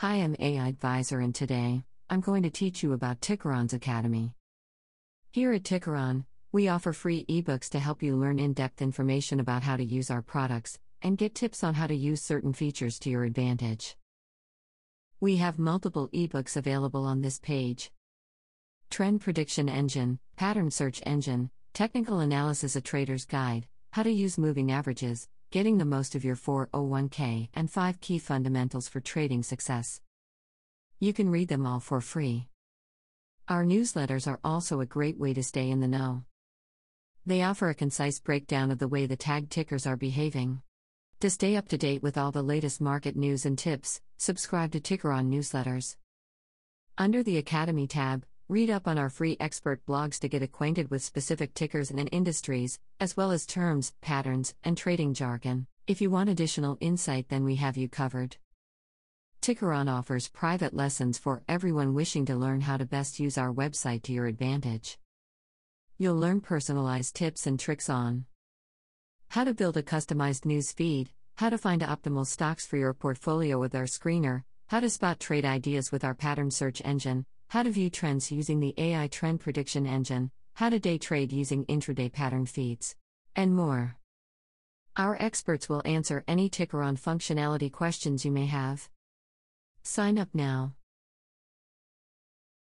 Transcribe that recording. Hi, I'm AI Advisor, and today, I'm going to teach you about Tickeron's Academy. Here at Tickeron, we offer free ebooks to help you learn in-depth information about how to use our products, and get tips on how to use certain features to your advantage. We have multiple ebooks available on this page. Trend Prediction Engine, Pattern Search Engine, Technical Analysis A Trader's Guide, How to Use Moving Averages, Getting the Most of Your 401k and 5 Key Fundamentals for Trading Success. You can read them all for free. Our newsletters are also a great way to stay in the know. They offer a concise breakdown of the way the tag tickers are behaving. To stay up to date with all the latest market news and tips, subscribe to Tickeron newsletters. Under the Academy tab, read up on our free expert blogs to get acquainted with specific tickers and industries, as well as terms, patterns, and trading jargon. If you want additional insight, then we have you covered. Tickeron offers private lessons for everyone wishing to learn how to best use our website to your advantage. You'll learn personalized tips and tricks on how to build a customized news feed, how to find optimal stocks for your portfolio with our screener, how to spot trade ideas with our pattern search engine, how to view trends using the AI Trend Prediction Engine, how to day trade using intraday pattern feeds, and more. Our experts will answer any Tickeron functionality questions you may have. Sign up now.